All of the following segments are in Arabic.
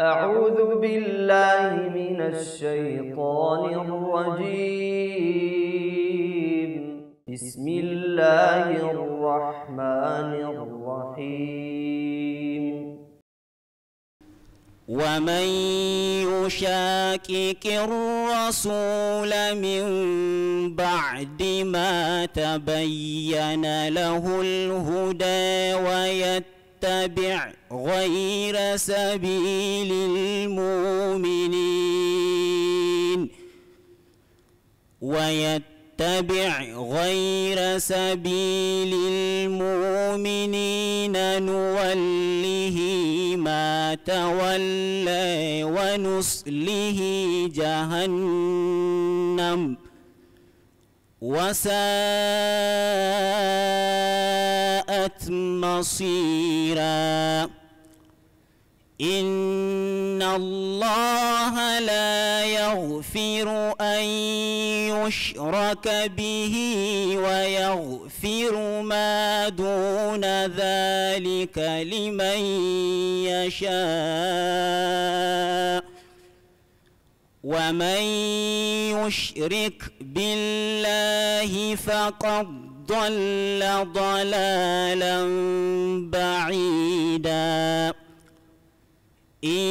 أعوذ بالله من الشيطان الرجيم. بسم الله الرحمن الرحيم. ومن يشاكك الرسول من بعد ما تبين له الهدى ويتبع غير سبيل المؤمنين نوله ما تولى ونصله جهنم وساءت مصيرا. إن الله لا يغفر أن يشرك به ويغفر ما دون ذلك لمن يشاء، ومن يشرك بالله فقد ضل ضلالا بعيدا. إن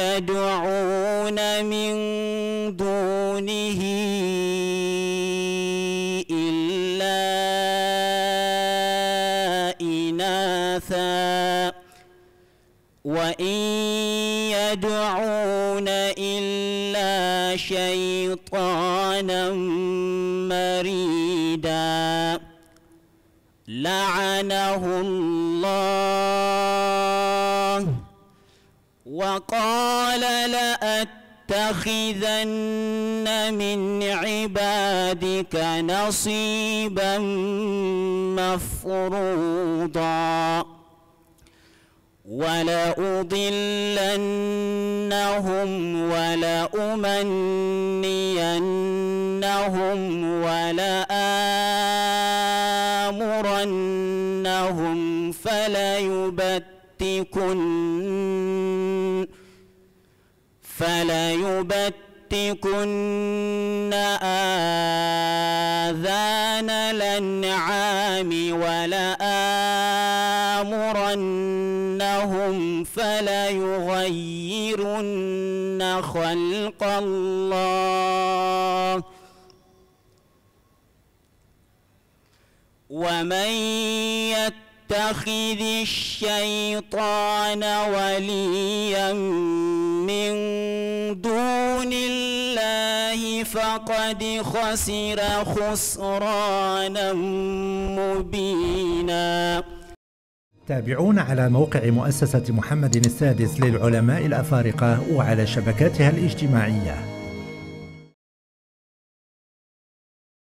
يدعون من دونه إلا إناثا وإن يدعون إلا شيطانا مريدا. لعنه الله وقال لأتخذن من عبادك نصيبا مفروضا. ولأضلنهم ولأمنينهم ولآمرنهم فليبتكن آذان الأنعام ولآمرنهم فليغيرن خلق الله. ومن يتخذ الشيطان وليا من دون الله فقد خسر خسرانا مبينا. تابعونا على موقع مؤسسة محمد السادس للعلماء الأفارقة وعلى شبكاتها الاجتماعية.